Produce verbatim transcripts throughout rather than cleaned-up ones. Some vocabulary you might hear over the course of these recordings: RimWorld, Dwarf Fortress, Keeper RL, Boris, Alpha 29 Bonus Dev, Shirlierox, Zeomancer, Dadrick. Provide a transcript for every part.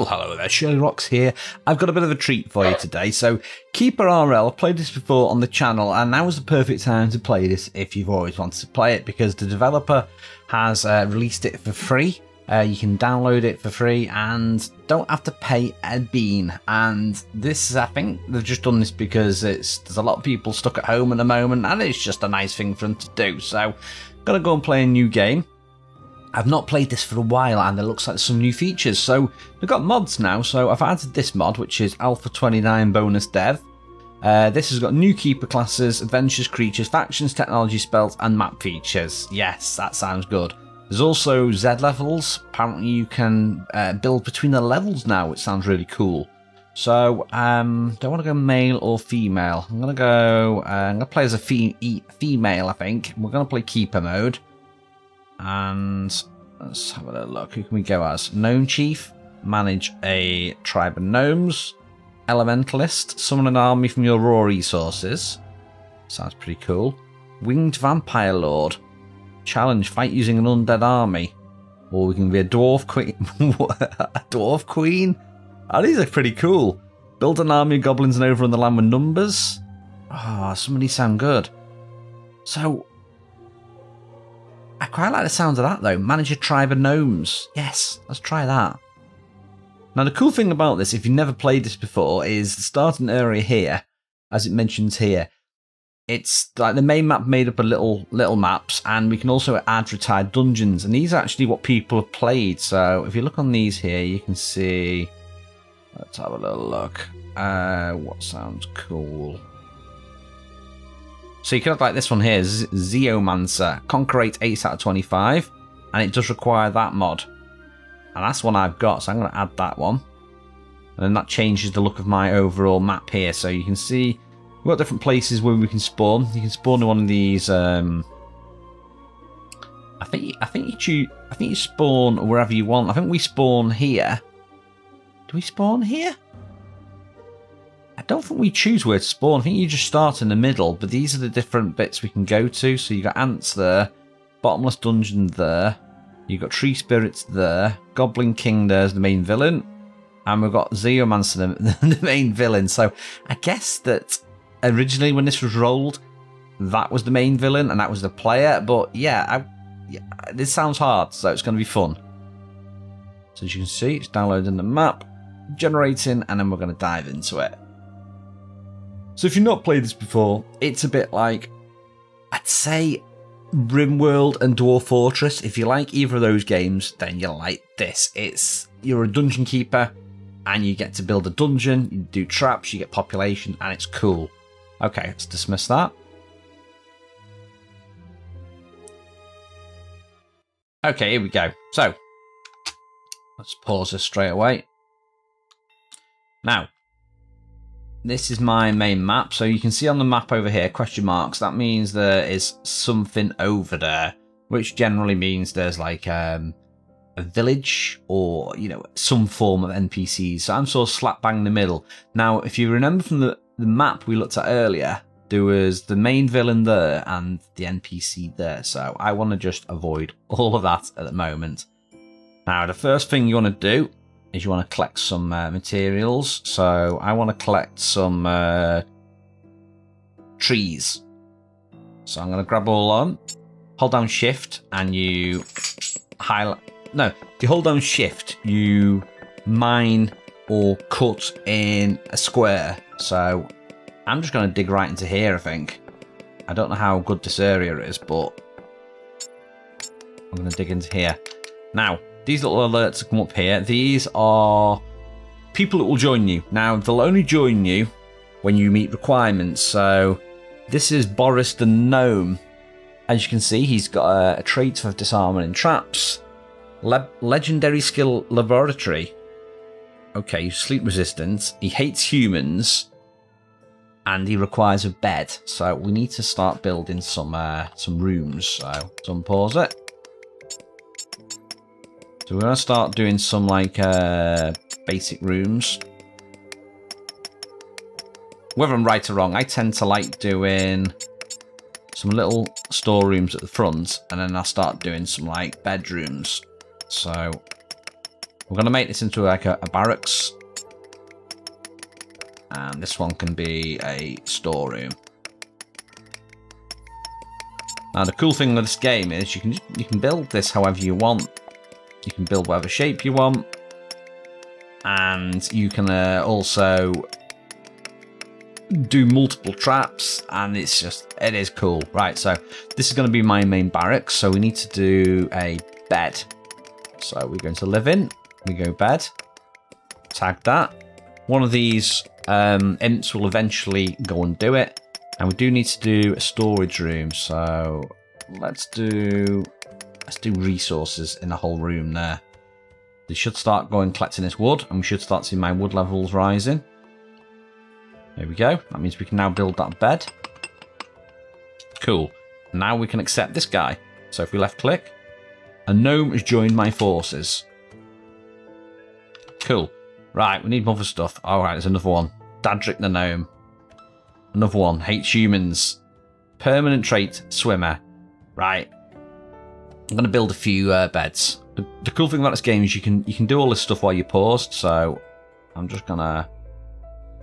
Well, hello there, Shirlierox here. I've got a bit of a treat for you today. So, Keeper R L, I've played this before on the channel, and now is the perfect time to play this if you've always wanted to play it, because the developer has uh, released it for free. Uh, you can download it for free and don't have to pay a bean. And this is, I think, they've just done this because it's there's a lot of people stuck at home at the moment, and it's just a nice thing for them to do. So, gonna go and play a new game. I've not played this for a while, and it looks like some new features. So they've got mods now. So I've added this mod, which is Alpha twenty-nine Bonus Dev. Uh, this has got new Keeper classes, adventures, creatures, factions, technology, spells, and map features. Yes, that sounds good. There's also Z levels. Apparently, you can uh, build between the levels now, which sounds really cool. So um, do I want to go male or female? I'm gonna go. Uh, I'm gonna play as a fe e female, I think. We're gonna play Keeper mode. And let's have a little look. Who can we go as? Gnome Chief. Manage a tribe of gnomes. Elementalist. Summon an army from your raw resources. Sounds pretty cool. Winged Vampire Lord. Challenge. Fight using an undead army. Or we can be a Dwarf Queen. A Dwarf Queen? Oh, these are pretty cool. Build an army of goblins and overrun the land with numbers. Ah, oh, some of these sound good. So... I quite like the sound of that though. Manage a tribe of gnomes. Yes, let's try that. Now the cool thing about this, if you've never played this before, is the starting area here, as it mentions here, it's like the main map made up of little little maps, and we can also add retired dungeons, and these are actually what people have played. So if you look on these here, you can see. Let's have a little look. Uh, what sounds cool? So you can have like this one here, Zeomancer, Conquer eight, eight out of twenty-five, and it does require that mod. And that's one I've got, so I'm going to add that one. And then that changes the look of my overall map here, so you can see we've got different places where we can spawn. You can spawn in one of these, um, I think I think you choose, I think you spawn wherever you want. I think we spawn here. Do we spawn here? I don't think we choose where to spawn. I think you just start in the middle, but these are the different bits we can go to. So you got ants there, bottomless dungeon there, you've got tree spirits there, goblin king there's the main villain, and we've got Zeomancer, the main villain. So I guess that originally when this was rolled, that was the main villain and that was the player. But yeah, I, yeah this sounds hard, so it's going to be fun. So as you can see, it's downloading the map, generating, and then we're going to dive into it. So if you've not played this before, it's a bit like, I'd say, RimWorld and Dwarf Fortress. If you like either of those games, then you'll like this. It's, you're a dungeon keeper, and you get to build a dungeon, you do traps, you get population, and it's cool. Okay, let's dismiss that. Okay, here we go. So, let's pause this straight away. Now, this is my main map, so you can see on the map over here, question marks, that means there is something over there, which generally means there's like um, a village or, you know, some form of N P Cs. So I'm sort of slap bang in the middle. Now, if you remember from the, the map we looked at earlier, there was the main villain there and the N P C there, so I want to just avoid all of that at the moment. Now, the first thing you want to do is you want to collect some uh, materials. So I want to collect some uh, trees. So I'm going to grab all on. Hold down shift and you highlight. No, if you hold down shift, you mine or cut in a square. So I'm just going to dig right into here, I think. I don't know how good this area is, but I'm going to dig into here. Now, these little alerts come up here. These are people that will join you. Now, they'll only join you when you meet requirements. So this is Boris the Gnome. As you can see, he's got a, a trait for disarming traps. Le legendary skill laboratory. Okay, sleep resistance. He hates humans. And he requires a bed. So we need to start building some, uh, some rooms. So let's unpause it. So we're going to start doing some, like, uh, basic rooms. Whether I'm right or wrong, I tend to like doing some little storerooms at the front, and then I'll start doing some, like, bedrooms. So We're going to make this into like a, a barracks. And this one can be a storeroom. Now the cool thing with this game is you can you can build this however you want. You can build whatever shape you want, and you can uh, also do multiple traps, and it's just it is cool. Right, so this is going to be my main barracks. So we need to do a bed. So we're going to live in. We go bed. Tag that. One of these um, imps will eventually go and do it. And we do need to do a storage room, so let's do let's do resources in the whole room there. They should start going collecting this wood, and we should start seeing my wood levels rising. There we go. That means we can now build that bed. Cool. Now we can accept this guy. So if we left click, a gnome has joined my forces. Cool. Right, we need more stuff. All right, there's another one. Dadrick the gnome. Another one, hates humans. Permanent trait, swimmer. Right. I'm going to build a few uh, beds. The, the cool thing about this game is you can you can do all this stuff while you're paused, so I'm just going to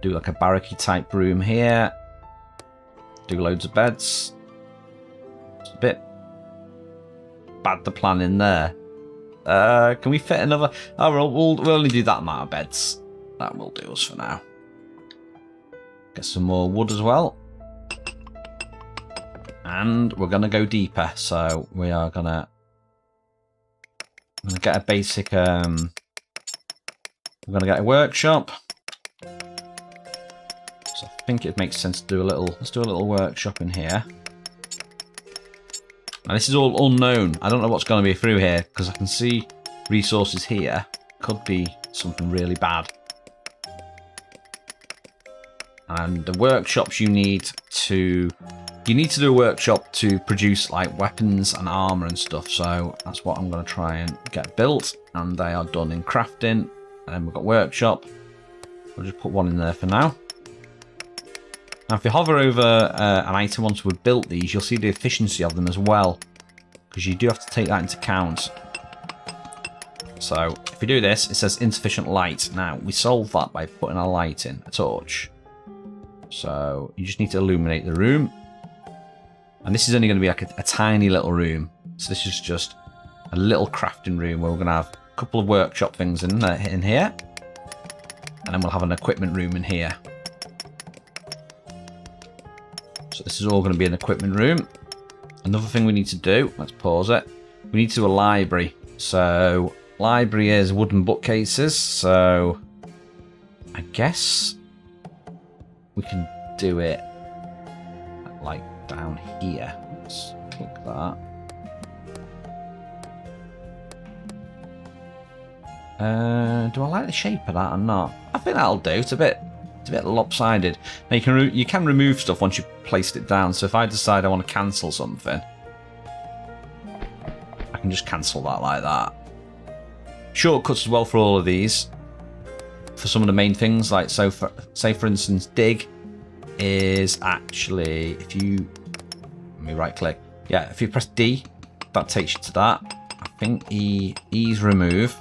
do like a barracky type room here. Do loads of beds. It's a bit bad the plan in there. Uh, can we fit another? Oh, we'll, we'll, we'll only do that amount of beds. That will do us for now. Get some more wood as well, and we're gonna go deeper. So we are gonna, gonna get a basic. Um, we're gonna get a workshop. So I think it makes sense to do a little. Let's do a little workshop in here. Now this is all unknown. I don't know what's gonna be through here because I can see resources here. Could be something really bad. And the workshops you need to you need to do a workshop to produce like weapons and armor and stuff, so that's what I'm going to try and get built. And they are done in crafting, and then we've got workshop. We'll just put one in there for now. Now if you hover over uh, an item once we've built these, you'll see the efficiency of them as well, because you do have to take that into account. So if you do this, it says insufficient light. Now we solve that by putting a light in, a torch. So you just need to illuminate the room, and this is only going to be like a, a tiny little room. So this is just a little crafting room where we're going to have a couple of workshop things in there, in here, and then we'll have an equipment room in here. So this is all going to be an equipment room. Another thing we need to do, let's pause it. We need to do a library. So library is wooden bookcases. So I guess we can do it like down here. Let's click that. Uh, do I like the shape of that or not? I think that'll do. It's a bit, it's a bit lopsided. Now you can you can remove stuff once you've placed it down. So if I decide I want to cancel something, I can just cancel that like that. Shortcuts as well for all of these. For some of the main things, like so for, say for instance, dig is actually, if you let me right click, yeah, if you press D, that takes you to that. I think E E's remove.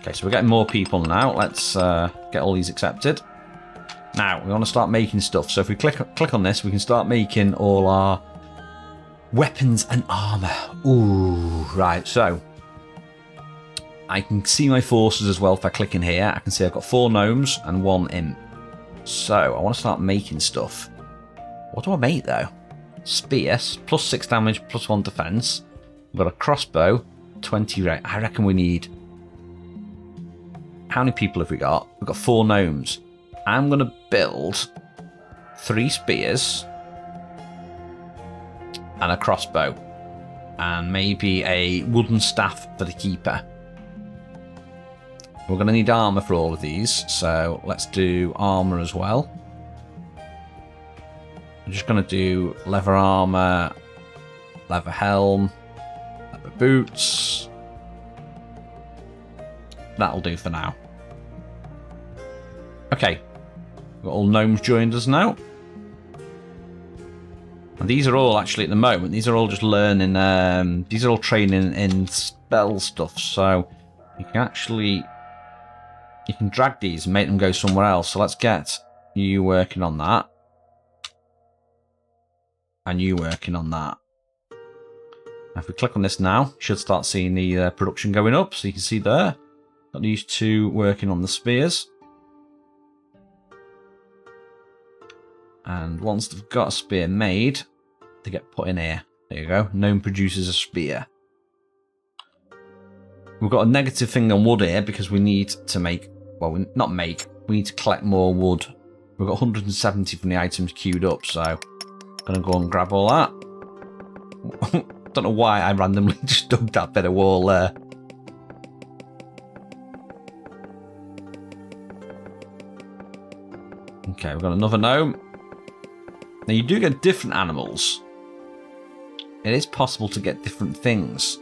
Okay, so we're getting more people now. Let's uh, get all these accepted. Now we want to start making stuff. So if we click click on this, we can start making all our weapons and armor. Ooh, right. So I can see my forces as well if I click in here. I can see I've got four gnomes and one imp. So I want to start making stuff. What do I make though? Spear, plus six damage, plus one defense. We've got a crossbow, twenty right. I reckon we need... How many people have we got? We've got four gnomes. I'm going to build three spears and a crossbow. And maybe a wooden staff for the keeper. We're going to need armor for all of these, so let's do armor as well. I'm just going to do leather armor, leather helm, leather boots. That'll do for now. Okay, we've got all gnomes joined us now. And these are all actually at the moment, these are all just learning, um, these are all training in spell stuff, so you can actually, you can drag these and make them go somewhere else. So let's get you working on that. And you working on that. Now if we click on this now, you should start seeing the uh, production going up. So you can see there, got these two working on the spheres. And once they've got a spear made, they get put in here. There you go. Gnome produces a spear. We've got a negative thing on wood here because we need to make... Well, not make. We need to collect more wood. We've got one hundred seventy from the items queued up, so I'm going to go and grab all that. Don't know why I randomly just dug that bit of wall there. Okay, we've got another gnome. Now you do get different animals. It is possible to get different things.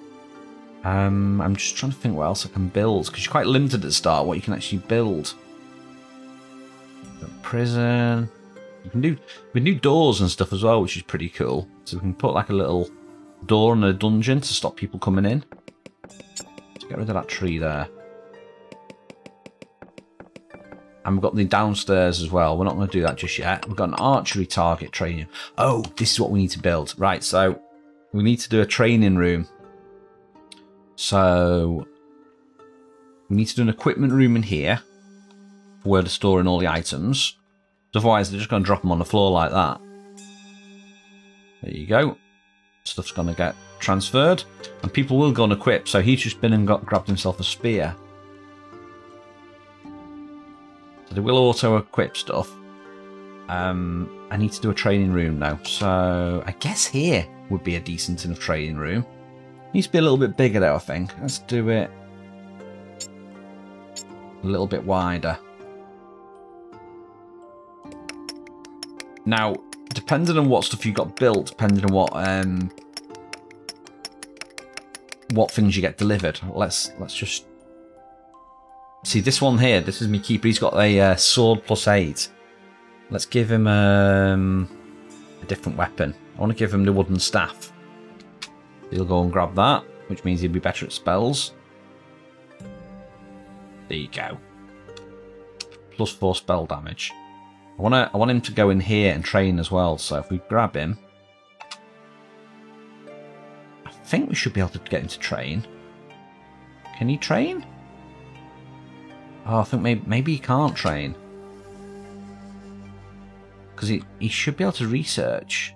Um, I'm just trying to think what else I can build, because you're quite limited at the start what you can actually build. Prison. You can do we can do doors and stuff as well, which is pretty cool. So we can put like a little door in a dungeon to stop people coming in. Let's get rid of that tree there. And we've got the downstairs as well. We're not going to do that just yet. We've got an archery target training. Oh, this is what we need to build. Right, so we need to do a training room. So we need to do an equipment room in here for where they're storing all the items. Otherwise, they're just going to drop them on the floor like that. There you go. Stuff's going to get transferred. And people will go and equip. So he's just been and got grabbed himself a spear. They will auto-equip stuff. Um, I need to do a training room now. So I guess here would be a decent enough training room. Needs to be a little bit bigger though, I think. Let's do it a little bit wider. Now, depending on what stuff you got built, depending on what um, what things you get delivered. Let's let's just... See, this one here, this is my keeper. He's got a uh, sword plus eight. Let's give him um, a different weapon. I want to give him the wooden staff. He'll go and grab that, which means he'll be better at spells. There you go. Plus four spell damage. I want to, I want him to go in here and train as well. So if we grab him, I think we should be able to get him to train. Can he train? Oh, I think maybe, maybe he can't train. Because he, he should be able to research.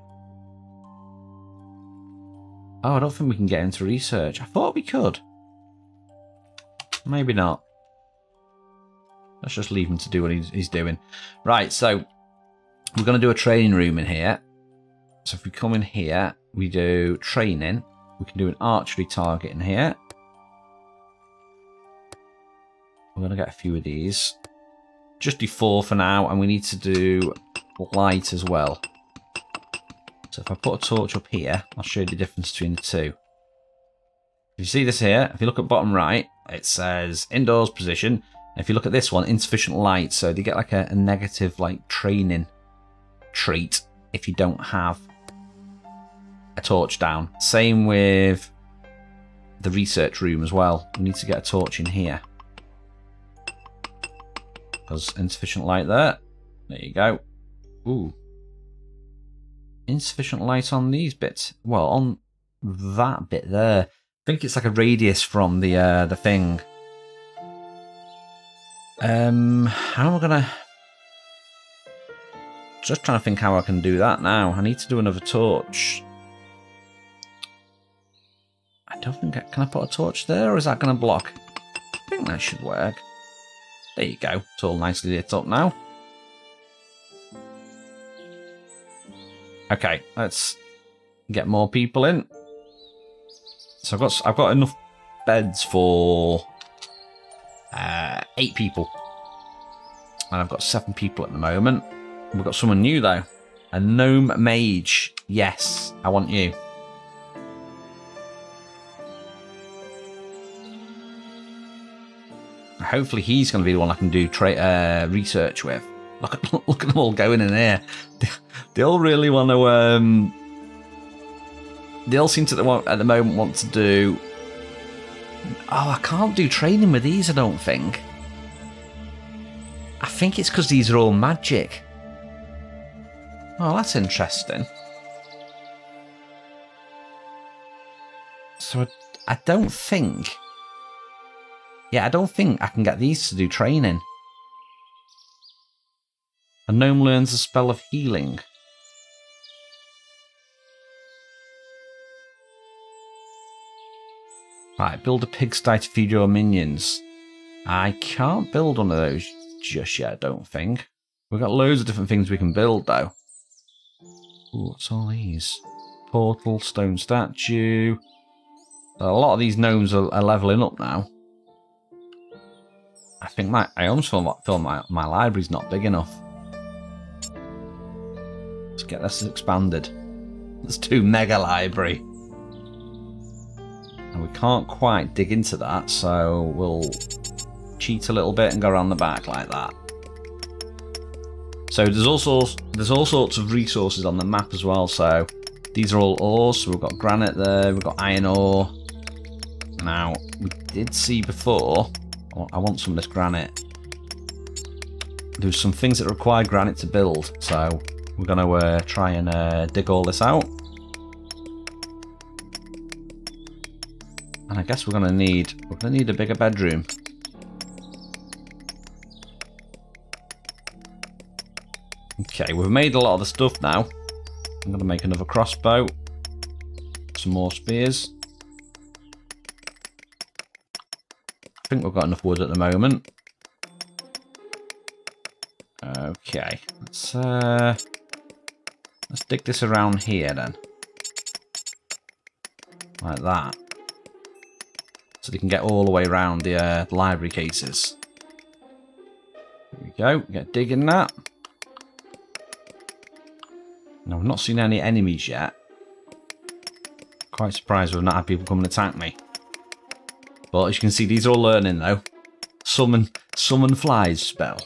Oh, I don't think we can get him to research. I thought we could. Maybe not. Let's just leave him to do what he's, he's doing. Right, so we're going to do a training room in here. So if we come in here, we do training. We can do an archery target in here. We're going to get a few of these. Just do four for now, and we need to do light as well. So if I put a torch up here, I'll show you the difference between the two. If you see this here, if you look at bottom right, it says indoors position. And if you look at this one, insufficient light. So they get like a, a negative like training treat if you don't have a torch down. Same with the research room as well. We need to get a torch in here. Because insufficient light there. There you go. Ooh. Insufficient light on these bits. Well, on that bit there. I think it's like a radius from the uh, the thing. Um, how am I gonna... Just trying to think how I can do that now. I need to do another torch. I don't think I... Can I put a torch there, or is that gonna block? I think that should work. There you go. It's all nicely lit up now. Okay, let's get more people in. So I've got I've got enough beds for uh, eight people, and I've got seven people at the moment. We've got someone new though, a gnome mage. Yes, I want you. Hopefully he's going to be the one I can do tra uh, research with. Look at, look at them all going in there. They, they all really want to... Um, they all seem to, at the moment, want to do Oh, I can't do training with these, I don't think. I think it's because these are all magic. Oh, that's interesting. So I, I don't think... Yeah, I don't think I can get these to do training. A gnome learns a spell of healing. Right, build a pigsty to feed your minions. I can't build one of those just yet, I don't think. We've got loads of different things we can build, though. Ooh, what's all these? Portal, stone statue. A lot of these gnomes are, are leveling up now. I think my, I almost feel, feel my, my library's not big enough. Let's get this expanded. That's two mega library. And we can't quite dig into that, so we'll cheat a little bit and go around the back like that. So there's also there's all sorts of resources on the map as well. So these are all ores. So we've got granite there. We've got iron ore. Now we did see before. I want some of this granite. There's some things that require granite to build, so we're going to uh, try and uh, dig all this out. And I guess we're going to need we're going to need a bigger bedroom. Okay, we've made a lot of the stuff now. I'm going to make another crossbow, some more spears. I think we've got enough wood at the moment. Okay, let's uh, let's dig this around here then, like that, so they can get all the way around the uh, library cases. There we go. Get digging that. Now we've not seen any enemies yet. Quite surprised we've not had people come and attack me. But as you can see, these are all learning though. Summon, summon flies spell.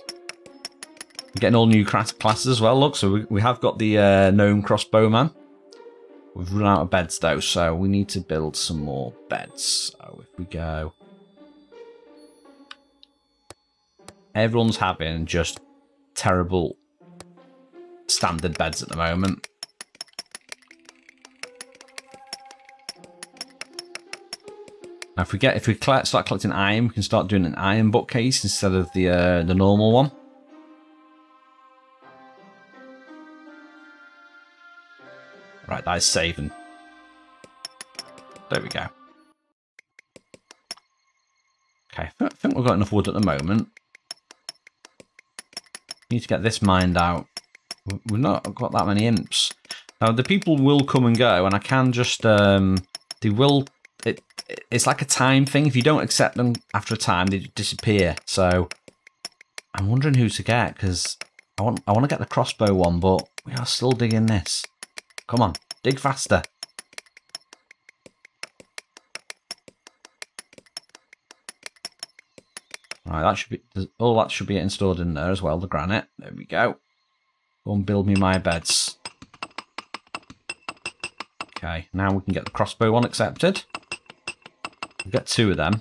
We're getting all new classes as well. Look, so we, we have got the uh, gnome crossbowman. We've run out of beds though, so we need to build some more beds. So if we go, everyone's having just terrible standard beds at the moment. Now if we get if we collect, start collecting iron, we can start doing an iron bookcase instead of the uh, the normal one. Right, that is saving. There we go. Okay, I think we've got enough wood at the moment. Need to get this mined out. We've not got that many imps. Now the people will come and go, and I can just um, they will. It, it's like a time thing. If you don't accept them after a time, they disappear. So I'm wondering who to get, because I want I want to get the crossbow one, but we are still digging this. Come on, dig faster. Right, that should be all. That should be getting stored in there as well. The granite. There we go. Go and build me my beds. Okay, now we can get the crossbow one accepted. We've got two of them.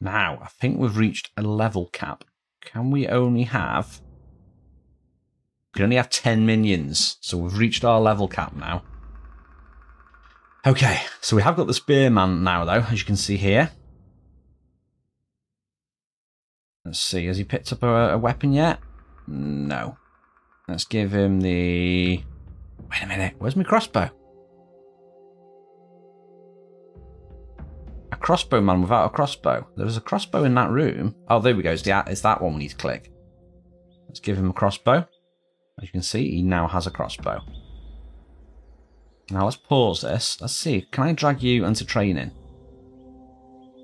Now, I think we've reached a level cap. Can we only have... We can only have ten minions. So we've reached our level cap now. Okay, so we have got the spearman now, though, as you can see here. Let's see, has he picked up a, a weapon yet? No. Let's give him the... Wait a minute, where's my crossbow? A crossbow man without a crossbow. There was a crossbow in that room. Oh, there we go. It's, the, it's that one we need to click. Let's give him a crossbow. As you can see, he now has a crossbow. Now let's pause this. Let's see. Can I drag you into training?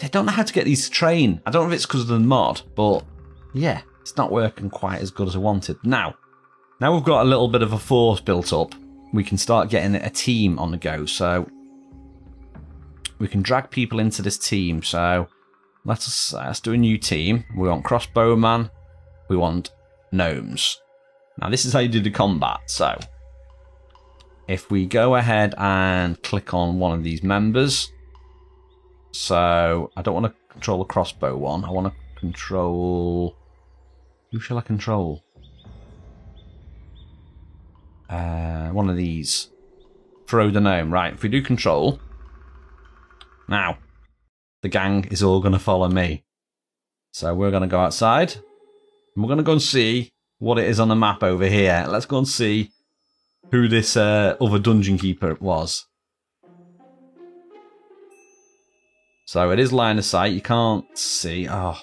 I don't know how to get these to train. I don't know if it's because of the mod, but yeah, it's not working quite as good as I wanted. Now, now we've got a little bit of a force built up. We can start getting a team on the go. So... we can drag people into this team, so let's, uh, let's do a new team. We want crossbowman, we want gnomes. Now this is how you do the combat, so if we go ahead and click on one of these members, So I don't want to control the crossbow one. I want to control... Who shall I control? Uh, one of these. Frodo Gnome. Right, if we do control... Now, the gang is all going to follow me. So we're going to go outside. And we're going to go and see what it is on the map over here. Let's go and see who this uh, other dungeon keeper was. So it is line of sight. You can't see. Oh,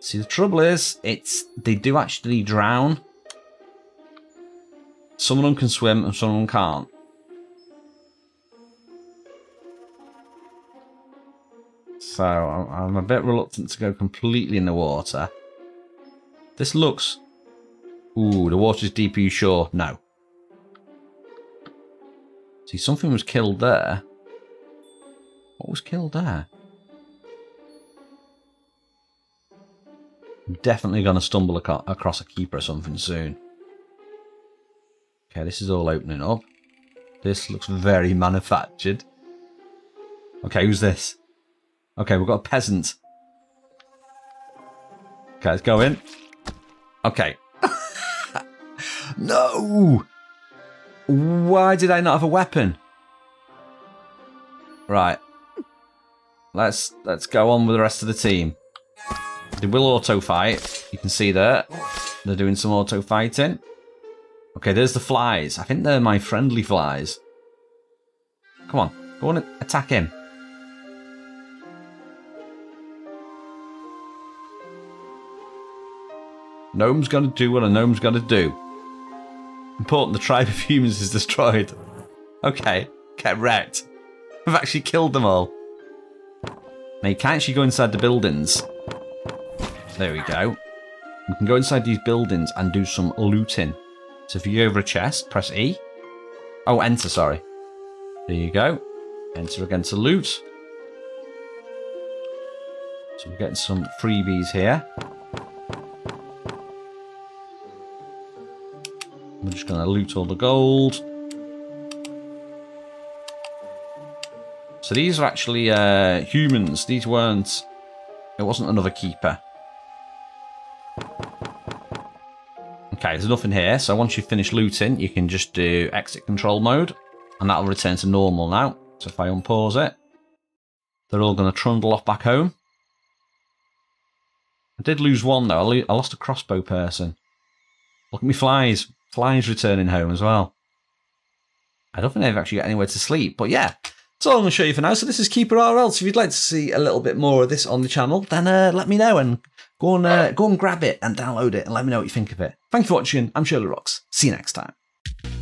see, the trouble is, it's they do actually drown. Some of them can swim and some of them can't. So I'm a bit reluctant to go completely in the water. This looks... Ooh, the water's deep. Are you sure? No. See, something was killed there. What was killed there? I'm definitely going to stumble ac across a keeper or something soon. Okay, this is all opening up. This looks very manufactured. Okay, who's this? Okay, we've got a peasant. Okay, let's go in. Okay. No! Why did I not have a weapon? Right. Let's let's go on with the rest of the team. They will auto fight. You can see there. They're doing some auto fighting. Okay, there's the flies. I think they're my friendly flies. Come on, go on and attack him. Gnome's gonna do what a gnome's gonna do. Important, the tribe of humans is destroyed. Okay, get wrecked. I've actually killed them all. Now you can actually go inside the buildings. There we go. We can go inside these buildings and do some looting. So if you go over a chest, press E. Oh, enter, sorry. There you go. Enter again to loot. So we're getting some freebies here. We're just going to loot all the gold. So these are actually uh, humans. These weren't... It wasn't another keeper. Okay, there's nothing here. So once you finish looting, you can just do exit control mode. And that'll return to normal now. So if I unpause it, they're all going to trundle off back home. I did lose one, though. I, lo I lost a crossbow person. Look at me flies. Flies returning home as well. I don't think they've actually got anywhere to sleep, but yeah, that's all I'm going to show you for now. So this is Keeper R L. So if you'd like to see a little bit more of this on the channel, then uh, let me know and go and uh, go and grab it and download it and let me know what you think of it. Thank you for watching. I'm Shirlierox. See you next time.